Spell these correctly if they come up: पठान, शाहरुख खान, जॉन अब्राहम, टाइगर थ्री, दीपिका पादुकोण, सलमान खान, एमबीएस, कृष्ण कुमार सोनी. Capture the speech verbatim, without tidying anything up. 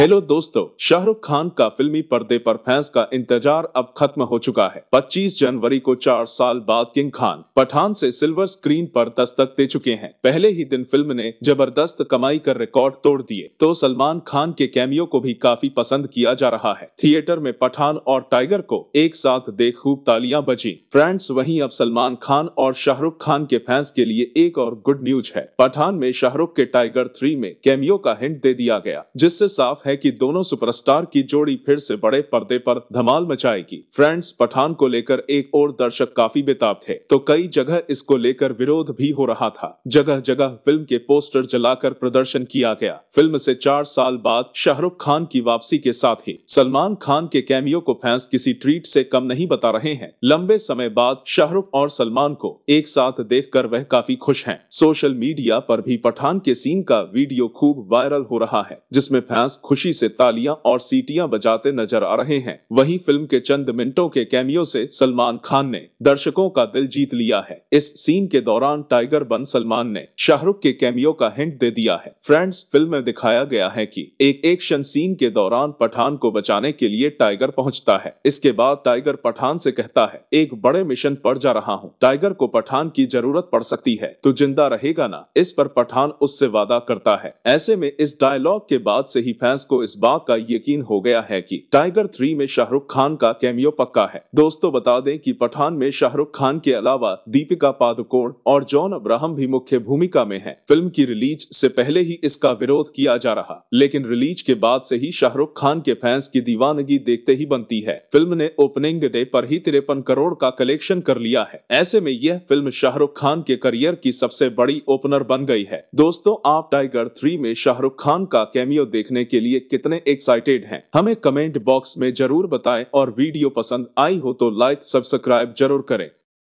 Hello दोस्तों, शाहरुख खान का फिल्मी पर्दे पर फैंस का इंतजार अब खत्म हो चुका है। पच्चीस जनवरी को चार साल बाद किंग खान पठान से सिल्वर स्क्रीन पर दस्तक दे चुके हैं। पहले ही दिन फिल्म ने जबरदस्त कमाई कर रिकॉर्ड तोड़ दिए तो सलमान खान के कैमियो को भी काफी पसंद किया जा रहा है। थिएटर में पठान और टाइगर को एक साथ देख खूब तालियां बजी। फ्रेंड्स, वहीं अब सलमान खान और शाहरुख खान के फैंस के लिए एक और गुड न्यूज है। पठान में शाहरुख के टाइगर थ्री में कैमियो का हिंट दे दिया गया, जिससे साफ है कि दोनों सुपरस्टार की जोड़ी फिर से बड़े पर्दे पर धमाल मचाएगी। फ्रेंड्स, पठान को लेकर एक और दर्शक काफी बेताब थे तो कई जगह इसको लेकर विरोध भी हो रहा था। जगह जगह फिल्म के पोस्टर जलाकर प्रदर्शन किया गया। फिल्म से चार साल बाद शाहरुख खान की वापसी के साथ ही सलमान खान के कैमियो को फैंस किसी ट्रीट से कम नहीं बता रहे हैं। लंबे समय बाद शाहरुख और सलमान को एक साथ देखकर वह काफी खुश हैं। सोशल मीडिया पर भी पठान के सीन का वीडियो खूब वायरल हो रहा है, जिसमें फैंस खुशी से तालियां और सीटियां बजाते नजर आ रहे हैं। वहीं फिल्म के चंद मिनटों के कैमियो से सलमान खान ने दर्शकों का दिल जीत लिया है। इस सीन के दौरान टाइगर बन सलमान ने शाहरुख के कैमियो का हिंट दे दिया है। फ्रेंड्स, फिल्म में दिखाया गया है कि एक एक्शन सीन के दौरान पठान को बचाने के लिए टाइगर पहुंचता है। इसके बाद टाइगर पठान से कहता है, एक बड़े मिशन पर जा रहा हूं, टाइगर को पठान की जरूरत पड़ सकती है, तो जिंदा रहेगा ना? इस पर पठान उससे वादा करता है। ऐसे में इस डायलॉग के बाद से ही फैंस को इस बात का यकीन हो गया है कि टाइगर थ्री में शाहरुख खान का कैमियो पक्का है। दोस्तों, बता दें कि पठान में शाहरुख खान के अलावा दीपिका पादुकोण और जॉन अब्राहम भी मुख्य भूमिका में हैं। फिल्म की रिलीज से पहले ही इसका विरोध किया जा रहा, लेकिन रिलीज के बाद से ही शाहरुख खान के फैंस की दीवानगी देखते ही बनती है। फिल्म ने ओपनिंग डे पर ही तिरपन करोड़ का कलेक्शन कर लिया है। ऐसे में यह फिल्म शाहरुख खान के करियर की सबसे बड़ी ओपनर बन गई है। दोस्तों, आप टाइगर थ्री में शाहरुख खान का कैमियो देखने के लिए कितने एक्साइटेड हैं? हमें कमेंट बॉक्स में जरूर बताएं और वीडियो पसंद आई हो तो लाइक सब्सक्राइब जरूर करें।